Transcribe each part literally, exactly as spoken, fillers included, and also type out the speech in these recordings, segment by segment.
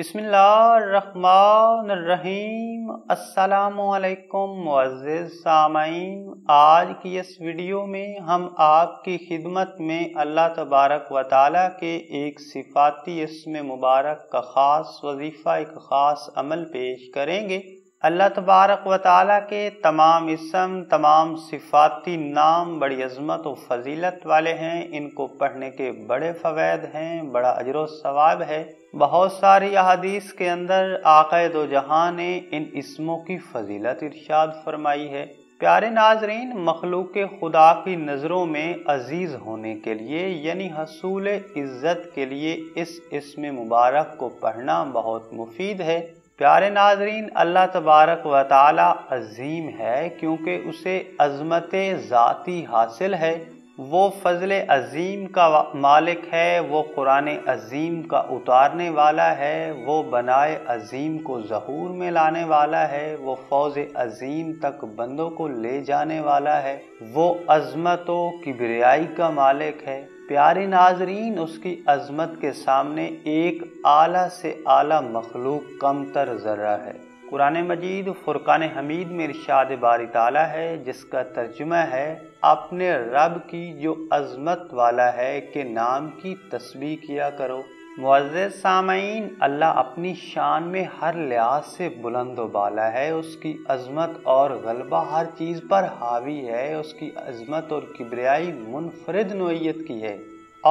बिस्मिल्लाहिर्रहमानिर्रहीम। अस्सलामुअलैकुम मुअज़्ज़िज़ सामीन। आज की इस वीडियो में हम आपकी खिदमत में अल्लाह तबारक व तआला के एक सिफाती इस्म मुबारक का ख़ास वजीफ़ा, एक ख़ास अमल पेश करेंगे। अल्लाह तबारक व तआला के तमाम इस्म, तमाम सिफाती नाम बड़ी अज़मत व फजीलत वाले हैं। इनको पढ़ने के बड़े फ़वाइद हैं, बड़ा अजर व सवाब है। बहुत सारी अहादीस के अंदर आक़ा दो जहाँ ने इन इस्मों की फजीलत इरशाद फरमाई है। प्यारे नाजरीन, मखलूक खुदा की नज़रों में अजीज़ होने के लिए यानी हसूल इज़्ज़त के लिए इस इस्म मुबारक को पढ़ना बहुत मुफीद है। प्यारे नाजरीन, अल्लाह तबारक व तआला अज़ीम है क्योंकि उसे अज़मत ज़ाती हासिल है। वो फ़ज़ल अज़ीम का मालिक है, वो कुरान अज़ीम का उतारने वाला है, वो बनाए अज़ीम को ज़हूर में लाने वाला है, वो फौज अज़ीम तक बंदों को ले जाने वाला है, वो अज़मत व किब्रियाई का मालिक है। प्यारे नाजरीन, उसकी अज़मत के सामने एक आला से आला मखलूक कमतर ज़र्रा है। कुरान मजीद फुरकान हमीद में इरशाद बारी ताला है, जिसका तर्जुमा है अपने रब की जो अज़मत वाला है के नाम की तस्बीह किया करो। मुअज़्ज़िज़ सामीन, अल्लाह अपनी शान में हर लिहाज से बुलंद व बाला है। उसकी अज़मत और गलबा हर चीज़ पर हावी है। उसकी अज़मत और किब्रियाई मुनफरिद नौइयत की है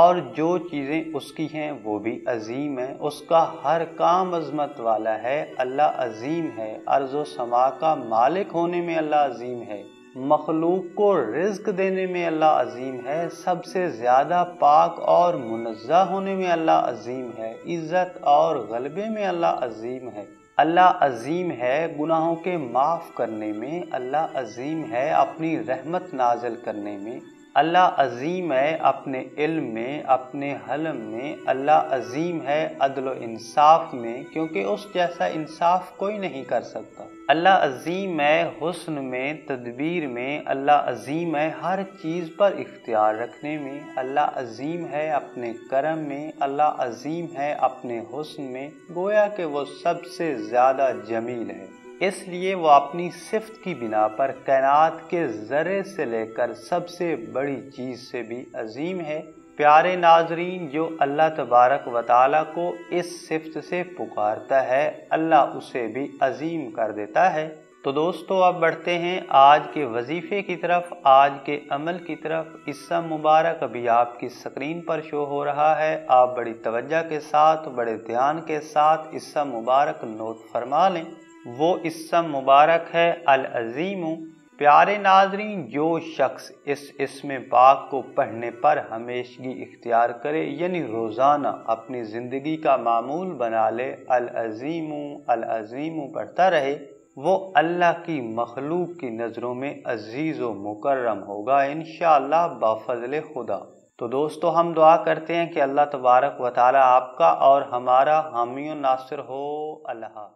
और जो चीज़ें उसकी हैं वो भी अज़ीम है। उसका हर काम अज़मत वाला है। अल्लाह अज़ीम है। अर्ज़ व समा का मालिक होने में अल्लाह अज़ीम है। मखलूक को रिज़्क देने में अल्लाह अज़ीम है। सबसे ज़्यादा पाक और मुनज़्ज़ह होने में अल्लाह अज़ीम है। इज़्ज़त और गलबे में अल्लाह अज़ीम है। अल्लाह अज़ीम है गुनाहों के माफ़ करने में। अल्लाह अज़ीम है अपनी रहमत नाज़िल करने में। अल्लाह अज़ीम है अपने इल्म में, अपने हलम में। अल्लाह अज़ीम है अदल व इंसाफ में, क्योंकि उस जैसा इंसाफ कोई नहीं कर सकता। अल्लाह अज़ीम है हुस्न में, तदबीर में। अल्लाह अज़ीम है हर चीज़ पर इख्तियार रखने में। अल्लाह अज़ीम है अपने करम में। अल्लाह अज़ीम है अपने हुस्न में, गोया कि वो सबसे ज़्यादा जमील है। इसलिए वो अपनी सिफ्त की बिना पर कायनात के ज़र्रे से लेकर सबसे बड़ी चीज़ से भी अज़ीम है। प्यारे नाजरीन, जो अल्लाह तबारक व तआला को इस सिफ्त से पुकारता है, अल्लाह उसे भी अज़ीम कर देता है। तो दोस्तों, अब बढ़ते हैं आज के वजीफ़े की तरफ, आज के अमल की तरफ। इस्म मुबारक अभी आपकी स्क्रीन पर शो हो रहा है। आप बड़ी तवज्जो के साथ, बड़े ध्यान के साथ इस्म मुबारक नोट फरमा लें। वो इस्म मुबारक है अल अज़ीमु। प्यारे नाजरीन, जो शख्स इस इस्म पाक को पढ़ने पर हमेशगी इख्तियार करे, यानी रोज़ाना अपनी ज़िंदगी का मामूल बना ले, अल अज़ीमु अल अज़ीमु पढ़ता रहे, वो अल्लाह की मखलूक की नज़रों में अज़ीज़ व मुकर्रम होगा इंशाअल्लाह बाफ़ज़ले खुदा। तो दोस्तों, हम दुआ करते हैं कि अल्लाह तबारक व तआला आपका और हमारा हामी व नासिर हो। अल्लाह।